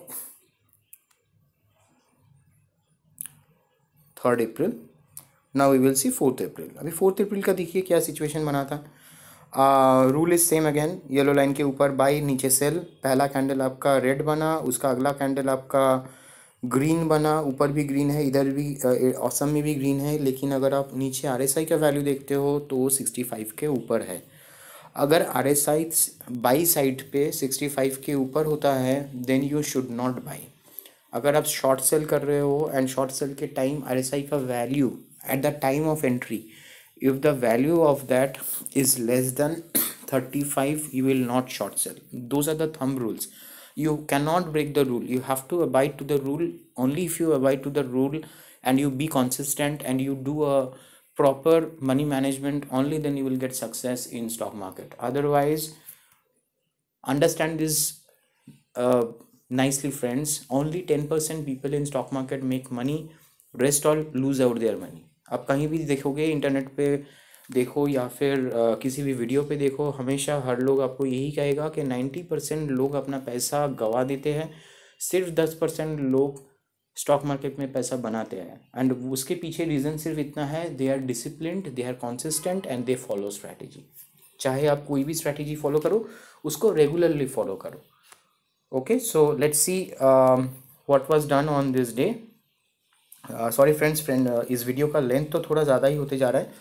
third April, now we will see fourth April. अभी फोर्थ अप्रैल का देखिए क्या सिचुएशन बना था। Rule is same again, yellow line के ऊपर बाई, नीचे सेल। पहला कैंडल आपका रेड बना, उसका अगला कैंडल आपका ग्रीन बना, ऊपर भी ग्रीन है, इधर भी ऑसम uh, में भी ग्रीन है, लेकिन अगर आप नीचे आरएसआई का वैल्यू देखते हो तो वो सिक्सटी फाइव के ऊपर है। अगर आरएसआई बाई साइड पे सिक्सटी फाइव के ऊपर होता है then you should not buy. अगर आप शॉर्ट सेल कर रहे हो एंड शॉर्ट सेल के टाइम आरएसआई का value at the time of entry, if the value of that is less than thirty-five, you will not short sell. Those are the thumb rules. You cannot break the rule. You have to abide to the rule. Only if you abide to the rule and you be consistent and you do a proper money management, only then you will get success in stock market. Otherwise, understand this uh, nicely, friends. Only ten percent people in stock market make money. Rest all lose out their money. आप कहीं भी देखोगे, इंटरनेट पे देखो या फिर आ, किसी भी वीडियो पे देखो, हमेशा हर लोग आपको यही कहेगा कि नाइन्टी परसेंट लोग अपना पैसा गवा देते हैं, सिर्फ दस परसेंट लोग स्टॉक मार्केट में पैसा बनाते हैं। एंड उसके पीछे रीज़न सिर्फ इतना है, they are disciplined, they are consistent and they follow strategy. चाहे आप कोई भी स्ट्रैटेजी फॉलो करो, उसको रेगुलरली फॉलो करो। Okay, so let's see what was done on this day. Sorry friends, friend इस वीडियो का लेंथ तो थोड़ा ज़्यादा ही होते जा रहा है,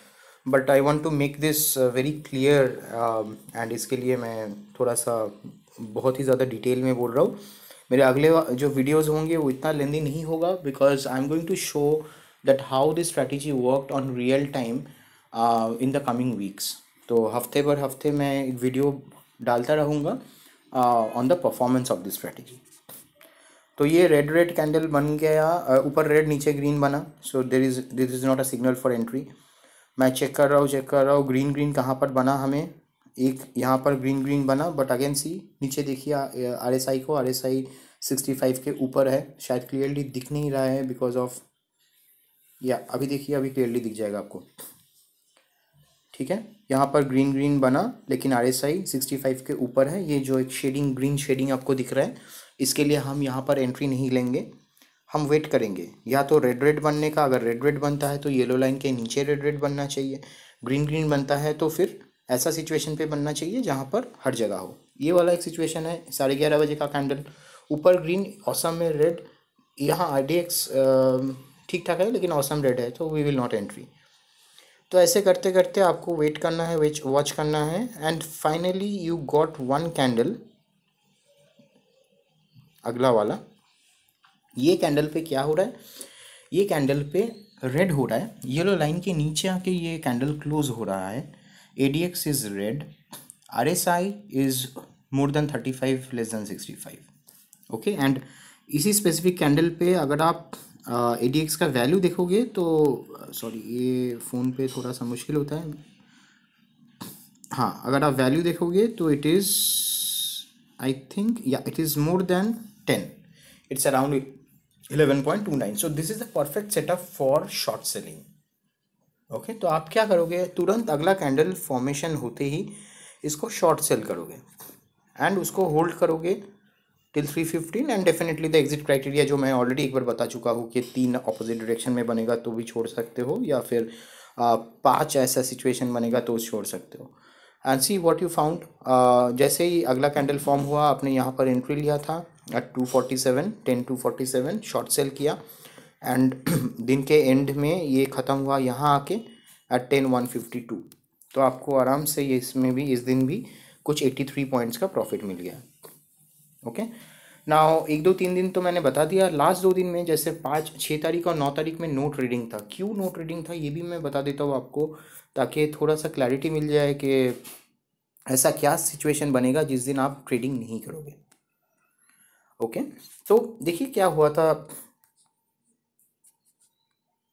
but I want to make this very clear and इसके लिए मैं थोड़ा सा बहुत ही ज़्यादा डिटेल में बोल रहा हूँ। मेरे अगले जो वीडियोस होंगे वो इतना लेंदी नहीं होगा, because I am going to show that how this strategy worked on real time in the coming weeks. तो हफ्ते पर हफ्ते मैं एक वीडियो डालता रहूँगा on the performance of this strategy. तो ये रेड रेड कैंडल बन गया, ऊपर रेड नीचे ग्रीन बना, so there is this is not a signal for entry. मैं चेक कर रहा हूँ चेक कर रहा हूँ ग्रीन ग्रीन कहाँ पर बना, हमें एक यहाँ पर ग्रीन ग्रीन बना, बट अगेन सी नीचे देखिए आरएसआई को, आरएसआई सिक्सटी फाइव के ऊपर है, शायद क्लियरली दिख नहीं रहा है बिकॉज ऑफ, या अभी देखिए अभी क्लियरली दिख जाएगा आपको, ठीक है। यहाँ पर ग्रीन ग्रीन बना लेकिन आरएसआई सिक्सटी फाइव के ऊपर है। ये जो एक शेडिंग ग्रीन शेडिंग आपको दिख रहा है, इसके लिए हम यहाँ पर एंट्री नहीं लेंगे, हम वेट करेंगे। या तो रेड रेड बनने का, अगर रेड रेड बनता है तो येलो लाइन के नीचे रेड रेड बनना चाहिए, ग्रीन ग्रीन बनता है तो फिर ऐसा सिचुएशन पे बनना चाहिए जहाँ पर हर जगह हो। ये वाला एक सिचुएशन है, साढ़े ग्यारह बजे का कैंडल, ऊपर ग्रीन, ऑसम में रेड, यहाँ आर डी एक्स ठीक ठाक है लेकिन ऑसम रेड है, तो वी विल नॉट एंट्री। तो ऐसे करते करते आपको वेट करना है, वेट वॉच करना है, and finally you got one candle. अगला वाला, ये कैंडल पे क्या हो रहा है, ये कैंडल पे रेड हो रहा है, येलो लाइन के नीचे आके ये कैंडल क्लोज हो रहा है। ADX is red, RSI is more than thirty five, less than sixty five. Okay, and इसी स्पेसिफिक कैंडल पे अगर आप एडीएक्स uh, का वैल्यू देखोगे तो, सॉरी ये फ़ोन पे थोड़ा सा मुश्किल होता है, हाँ अगर आप वैल्यू देखोगे तो इट इज़ आई थिंक या it is more than ten, it's around eleven point two nine. So this is the perfect setup for short selling. Okay, तो आप क्या करोगे, तुरंत अगला कैंडल फॉर्मेशन होते ही इसको शॉर्ट सेल करोगे एंड उसको होल्ड करोगे till three fifteen and definitely the exit criteria जो मैं ऑलरेडी एक बार बता चुका हूँ कि तीन अपोजिट डायरेक्शन में बनेगा तो भी छोड़ सकते हो या फिर आ, पाँच ऐसा सिचुएशन बनेगा तो छोड़ सकते हो and see what you found. जैसे ही अगला कैंडल फॉर्म हुआ आपने यहाँ पर एंट्री लिया था at two forty seven, ten two forty seven short sell किया एंड दिन के एंड में ये ख़त्म हुआ यहाँ आके at ten one fifty two, तो आपको आराम से ये इसमें भी इस दिन भी कुछ एट्टी थ्री पॉइंट्स का प्रॉफिट मिल गया। ओके नाउ एक दो तीन दिन तो मैंने बता दिया, लास्ट दो दिन में जैसे पाँच छः तारीख और नौ तारीख में नो ट्रेडिंग था। क्यों नो ट्रेडिंग था ये भी मैं बता देता हूँ आपको ताकि थोड़ा सा क्लैरिटी मिल जाए कि ऐसा क्या सिचुएशन बनेगा जिस दिन आप ट्रेडिंग नहीं करोगे। Okay okay? तो देखिए क्या हुआ था,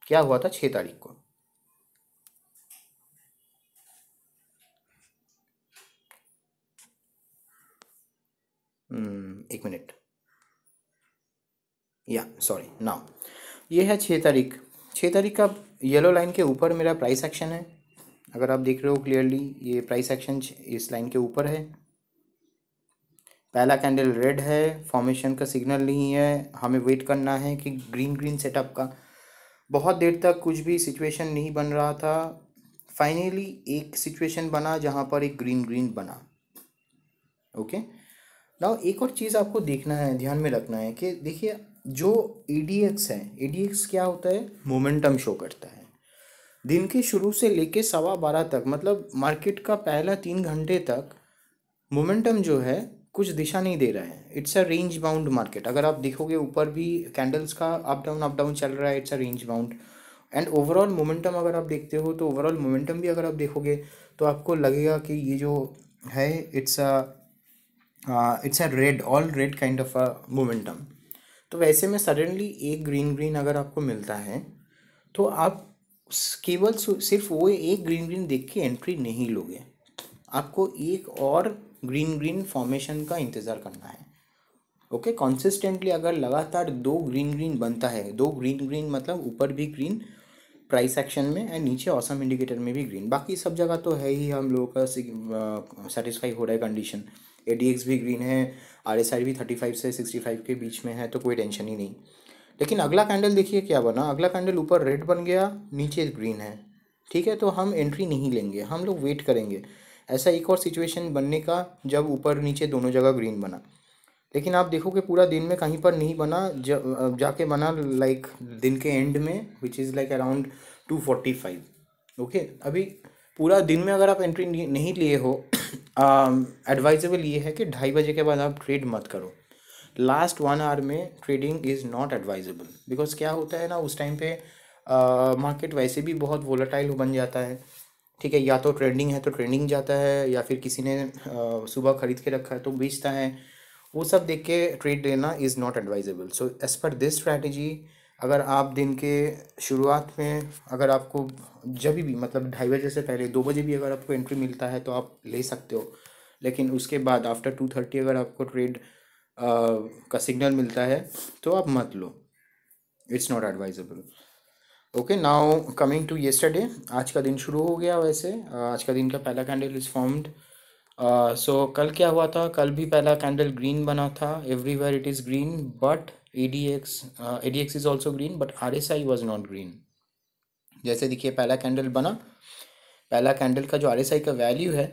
क्या हुआ था छः तारीख को। hmm, एक मिनट या सॉरी नाउ ये है छः तारीख। छः तारीख का येलो लाइन के ऊपर मेरा प्राइस एक्शन है। अगर आप देख रहे हो क्लियरली ये प्राइस एक्शन इस लाइन के ऊपर है। पहला कैंडल रेड है, फॉर्मेशन का सिग्नल नहीं है, हमें वेट करना है कि ग्रीन ग्रीन सेटअप का। बहुत देर तक कुछ भी सिचुएशन नहीं बन रहा था, फाइनली एक सिचुएशन बना जहाँ पर एक ग्रीन ग्रीन बना। ओके नाउ एक और चीज़ आपको देखना है, ध्यान में रखना है कि देखिए जो ए डी एक्स है, ए डी एक्स क्या होता है, मोमेंटम शो करता है। दिन के शुरू से लेके सवा बारह तक मतलब मार्केट का पहला तीन घंटे तक मोमेंटम जो है कुछ दिशा नहीं दे रहा है। It's a range bound market. अगर आप देखोगे ऊपर भी कैंडल्स का अप डाउन अप डाउन चल रहा है, it's a range bound. And overall momentum अगर आप देखते हो तो ओवरऑल मोमेंटम भी अगर आप देखोगे तो आपको लगेगा कि ये जो है it's a it's a red all red kind of a momentum. तो वैसे में सडनली एक ग्रीन ग्रीन अगर आपको मिलता है तो आप केवल सिर्फ वो एक ग्रीन ग्रीन देख के एंट्री नहीं लोगे, आपको एक और ग्रीन ग्रीन फॉर्मेशन का इंतज़ार करना है। ओके कंसिस्टेंटली अगर लगातार दो ग्रीन ग्रीन बनता है, दो ग्रीन ग्रीन मतलब ऊपर भी ग्रीन प्राइस एक्शन में एंड नीचे ऑसम इंडिकेटर में भी ग्रीन, बाकी सब जगह तो है ही हम लोगों का सेटिस्फाई हो रहा है कंडीशन। ए डी एक्स भी ग्रीन है, आर एस आई भी थर्टी फाइव से सिक्सटी फाइव के बीच में है तो कोई टेंशन ही नहीं। लेकिन अगला कैंडल देखिए क्या बना, अगला कैंडल ऊपर रेड बन गया नीचे ग्रीन है। ठीक है तो हम एंट्री नहीं लेंगे, हम लोग वेट करेंगे ऐसा एक और सिचुएशन बनने का जब ऊपर नीचे दोनों जगह ग्रीन बना। लेकिन आप देखोगे पूरा दिन में कहीं पर नहीं बना, जा, जाके बना लाइक दिन के एंड में which is like around two forty five. Okay अभी पूरा दिन में अगर आप एंट्री नहीं लिए हो एडवाइजेबल ये है कि ढाई बजे के बाद आप ट्रेड मत करो। लास्ट वन आवर में trading is not advisable because क्या होता है ना उस टाइम पे मार्केट वैसे भी बहुत वोलेटाइल बन जाता है। ठीक है या तो ट्रेंडिंग है तो ट्रेंडिंग जाता है या फिर किसी ने आ, सुबह खरीद के रखा है तो बेचता है, वो सब देख के ट्रेड लेना is not advisable. So as per this strategy अगर आप दिन के शुरुआत में अगर आपको जब भी मतलब ढाई बजे से पहले दो बजे भी अगर आपको एंट्री मिलता है तो आप ले सकते हो। लेकिन उसके बाद आफ्टर टू थर्टी अगर आपको ट्रेड आ, का सिग्नल मिलता है तो आप मत लो, it's not advisable. Okay now coming to yesterday, आज का दिन शुरू हो गया। वैसे आज का दिन का पहला कैंडल इज़ फॉर्म्ड। सो कल क्या हुआ था, कल भी पहला कैंडल ग्रीन बना था, everywhere it is green but A D X A D X is also green but R S I was not green. जैसे देखिए पहला कैंडल बना, पहला कैंडल का जो आर एस आई का वैल्यू है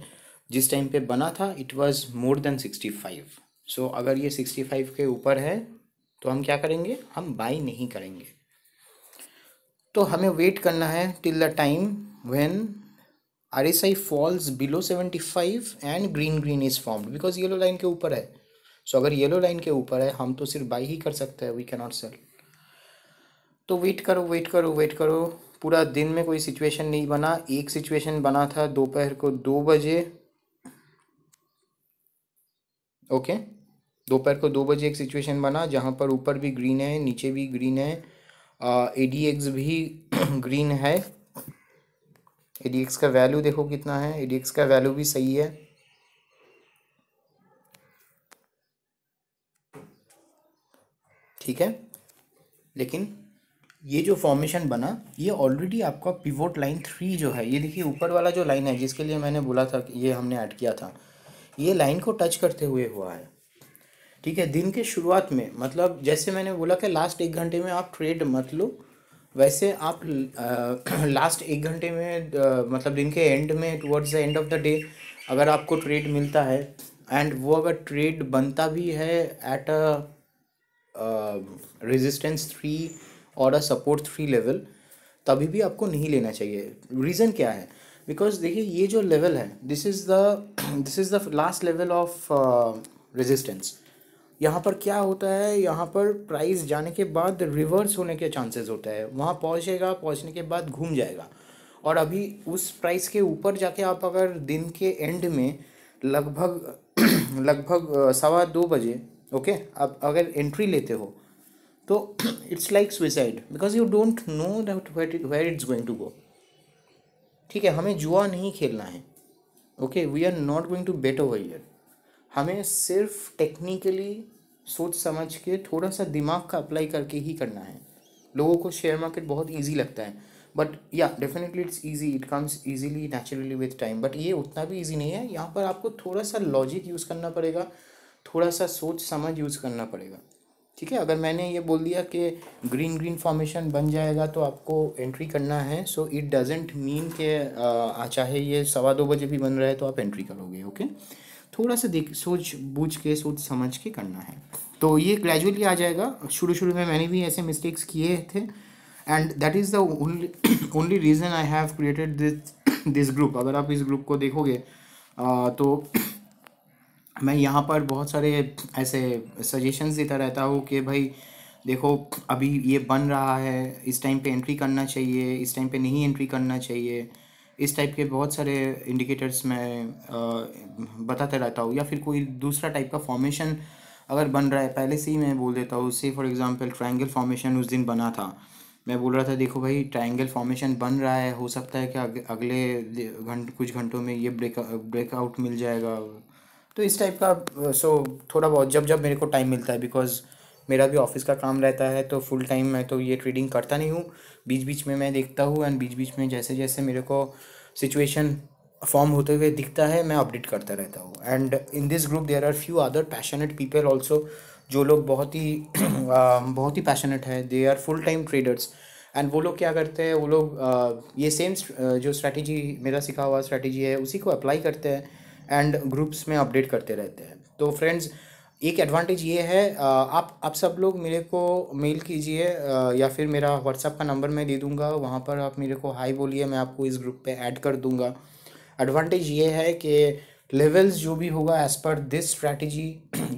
जिस टाइम पे बना था it was more than sixty five. So अगर ये सिक्सटी फाइव के ऊपर है तो हम क्या करेंगे, हम बाई नहीं करेंगे। तो हमें वेट करना है till the time when R S I falls below seventy five and green green is formed because yellow line के ऊपर है। सो so, अगर येलो लाइन के ऊपर है हम तो सिर्फ बाई ही कर सकते हैं, वी कैन नॉट सेल। तो वेट करो वेट करो वेट करो, पूरा दिन में कोई सिचुएशन नहीं बना। एक सिचुएशन बना था दोपहर को दो बजे। Okay okay? दोपहर को दो बजे एक सिचुएशन बना जहाँ पर ऊपर भी ग्रीन है नीचे भी ग्रीन है, ए डी एक्स uh, भी ग्रीन है। ए डी एक्स का वैल्यू देखो कितना है, ए डी एक्स का वैल्यू भी सही है। ठीक है लेकिन ये जो फॉर्मेशन बना ये ऑलरेडी आपका पिवोट लाइन थ्री जो है, ये देखिए ऊपर वाला जो लाइन है जिसके लिए मैंने बोला था कि ये हमने ऐड किया था, ये लाइन को टच करते हुए हुआ है। ठीक है, दिन के शुरुआत में मतलब जैसे मैंने बोला कि लास्ट एक घंटे में आप ट्रेड मत लो, वैसे आप आ, लास्ट एक घंटे में आ, मतलब दिन के एंड में towards the end of the day अगर आपको ट्रेड मिलता है एंड वो अगर ट्रेड बनता भी है एट अ रेजिस्टेंस थ्री और अ सपोर्ट थ्री लेवल, तभी भी आपको नहीं लेना चाहिए। रीज़न क्या है? बिकॉज देखिए ये जो लेवल है this is the this is the last level of resistance. यहाँ पर क्या होता है, यहाँ पर प्राइस जाने के बाद रिवर्स होने के चांसेस होता है, वहाँ पहुँचेगा, पहुँचने के बाद घूम जाएगा और अभी उस प्राइस के ऊपर जाके आप अगर दिन के एंड में लगभग लगभग सवा दो बजे ओके आप अगर एंट्री लेते हो तो it's like suicide because you don't know that where it's going to go. ठीक है, हमें जुआ नहीं खेलना है, okay, we are not going to bet over here. हमें सिर्फ टेक्निकली सोच समझ के थोड़ा सा दिमाग का अप्लाई करके ही करना है। लोगों को शेयर मार्केट बहुत इजी लगता है, but yeah definitely it's easy, it comes easily naturally with time, but ये उतना भी इजी नहीं है। यहाँ पर आपको थोड़ा सा लॉजिक यूज़ करना पड़ेगा, थोड़ा सा सोच समझ यूज़ करना पड़ेगा। ठीक है, अगर मैंने ये बोल दिया कि ग्रीन ग्रीन फॉर्मेशन बन जाएगा तो आपको एंट्री करना है, सो इट डजेंट मीन के चाहे ये सवा दो बजे भी बन रहा है तो आप एंट्री करोगे। ओके, थोड़ा सा देख सोच बूझ के सोच समझ के करना है, तो ये ग्रेजुअली आ जाएगा। शुरू शुरू में मैंने भी ऐसे मिस्टेक्स किए थे and that is the only only reason I have created this this group. अगर आप इस ग्रुप को देखोगे आ, तो मैं यहाँ पर बहुत सारे ऐसे सजेशंस देता रहता हूँ कि भाई देखो अभी ये बन रहा है, इस टाइम पे एंट्री करना चाहिए, इस टाइम पे नहीं एंट्री करना चाहिए, इस टाइप के बहुत सारे इंडिकेटर्स मैं बताता रहता हूँ। या फिर कोई दूसरा टाइप का फॉर्मेशन अगर बन रहा है पहले से ही मैं बोल देता हूँ। से फॉर एग्जांपल ट्रायंगल फॉर्मेशन उस दिन बना था, मैं बोल रहा था देखो भाई ट्रायंगल फॉर्मेशन बन रहा है, हो सकता है कि अगले घंट कुछ घंटों में ये ब्रेक ब्रेकआउट मिल जाएगा। तो इस टाइप का सो थोड़ा बहुत जब जब मेरे को टाइम मिलता है, बिकॉज मेरा भी ऑफिस का काम रहता है तो फुल टाइम मैं तो ये ट्रेडिंग करता नहीं हूँ, बीच बीच में मैं देखता हूँ एंड बीच बीच में जैसे जैसे मेरे को सिचुएशन फॉर्म होते हुए दिखता है मैं अपडेट करता रहता हूँ। And in this group there are few other passionate people also, जो लोग बहुत ही बहुत ही पैशनेट है, they are full time traders. And वो लोग क्या करते हैं, वो लोग ये सेम जो स्ट्रैटेजी मेरा सिखा हुआ स्ट्रैटेजी है उसी को अप्लाई करते हैं एंड ग्रुप्स में अपडेट करते रहते हैं। तो फ्रेंड्स एक एडवांटेज ये है, आप आप सब लोग मेरे को मेल कीजिए या फिर मेरा व्हाट्सएप का नंबर मैं दे दूंगा, वहाँ पर आप मेरे को हाई बोलिए, मैं आपको इस ग्रुप पे ऐड कर दूंगा। एडवांटेज ये है कि लेवल्स जो भी होगा एज़ पर दिस स्ट्रैटेजी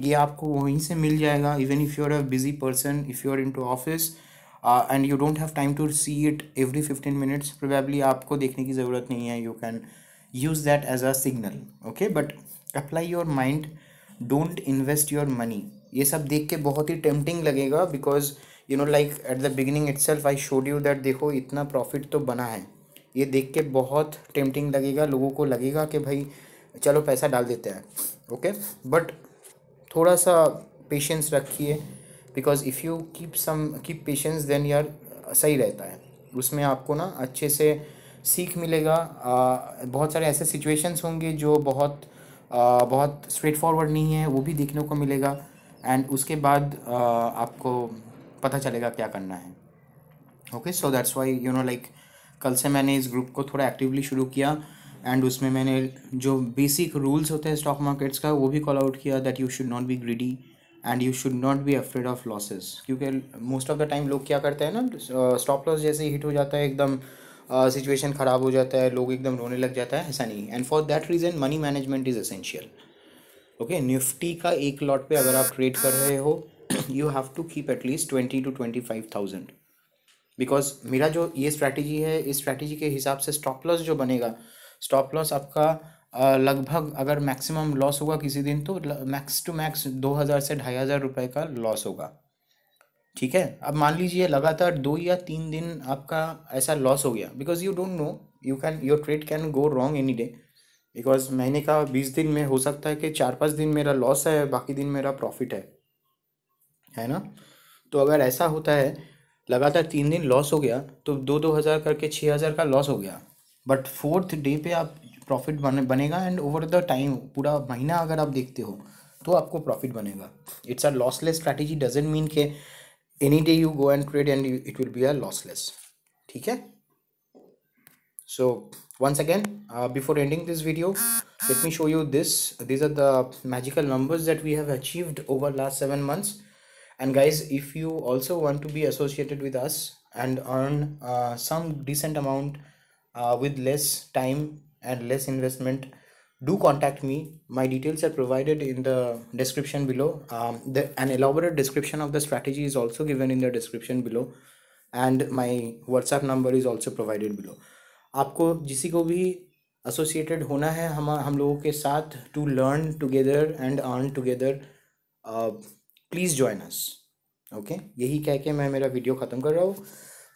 ये आपको वहीं से मिल जाएगा। Even if you are a busy person, if you are in to office and you don't have time to see it every fifteen minutes, probably आपको देखने की ज़रूरत नहीं है, you can use that as a signal. Okay, but apply your mind, don't invest your money. ये सब देख के बहुत ही टेम्पटिंग लगेगा, because you know like at the beginning itself I showed you that देखो इतना प्रॉफिट तो बना है, ये देख के बहुत टेम्पटिंग लगेगा, लोगों को लगेगा कि भाई चलो पैसा डाल देते हैं। ओके, बट थोड़ा सा पेशेंस रखिए, because if you keep some keep patience then यार सही रहता है, उसमें आपको ना अच्छे से सीख मिलेगा। आ, बहुत सारे ऐसे सिचुएशंस होंगे जो बहुत Uh, बहुत स्ट्रेट फॉरवर्ड नहीं है, वो भी देखने को मिलेगा एंड उसके बाद uh, आपको पता चलेगा क्या करना है। Okay, so that's why you know like कल से मैंने इस ग्रुप को थोड़ा एक्टिवली शुरू किया एंड उसमें मैंने जो बेसिक रूल्स होते हैं स्टॉक मार्केट्स का वो भी कॉल आउट किया, that you should not be greedy and you should not be afraid of losses. क्योंकि मोस्ट ऑफ द टाइम लोग क्या करते हैं ना, स्टॉप लॉस जैसे हिट हो जाता है एकदम सिचुएशन uh, ख़राब हो जाता है, लोग एकदम रोने लग जाता है, ऐसा नहीं। And for that reason money management is essential. Okay, Nifty का एक लॉट पे अगर आप ट्रेड कर रहे हो you have to keep at least twenty two twenty five thousand, because मेरा जो ये स्ट्रैटेजी है इस स्ट्रैटेजी के हिसाब से स्टॉप लॉस जो बनेगा, स्टॉप लॉस आपका लगभग अगर मैक्सिमम लॉस होगा किसी दिन तो मैक्स टू मैक्स दो हज़ार से ढाई हज़ार रुपये का लॉस होगा। ठीक है, अब मान लीजिए लगातार दो या तीन दिन आपका ऐसा लॉस हो गया, because you don't know, you can your trade can go wrong any day, because महीने का बीस दिन में हो सकता है कि चार पाँच दिन मेरा लॉस है बाकी दिन मेरा प्रॉफिट है, है ना। तो अगर ऐसा होता है लगातार तीन दिन लॉस हो गया तो दो दो हज़ार करके छः हज़ार का लॉस हो गया, बट फोर्थ डे पे आप प्रॉफिट बने बनेगा एंड ओवर द टाइम पूरा महीना अगर आप देखते हो तो आपको प्रॉफिट बनेगा। It's a lossless strategy, doesn't mean के any day you go and trade and it will be a lossless. ठीक है, so once again uh, before ending this video let me show you this. These are the magical numbers that we have achieved over last seven months, and guys if you also want to be associated with us and earn uh, some decent amount uh, with less time and less investment, do contact me. My details are provided in the description below. um, the, an elaborate description of the strategy is also given in the description below, and my WhatsApp number is also provided below. आपको जिसी को भी एसोसिएटेड होना है हम हम लोगों के साथ to learn together and earn together, please join us. Okay, यही कह के मैं मेरा वीडियो ख़त्म कर रहा हूँ।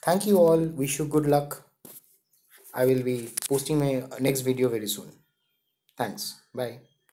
Thank you all, wish you good luck. I will be posting my next video very soon. Thanks, bye.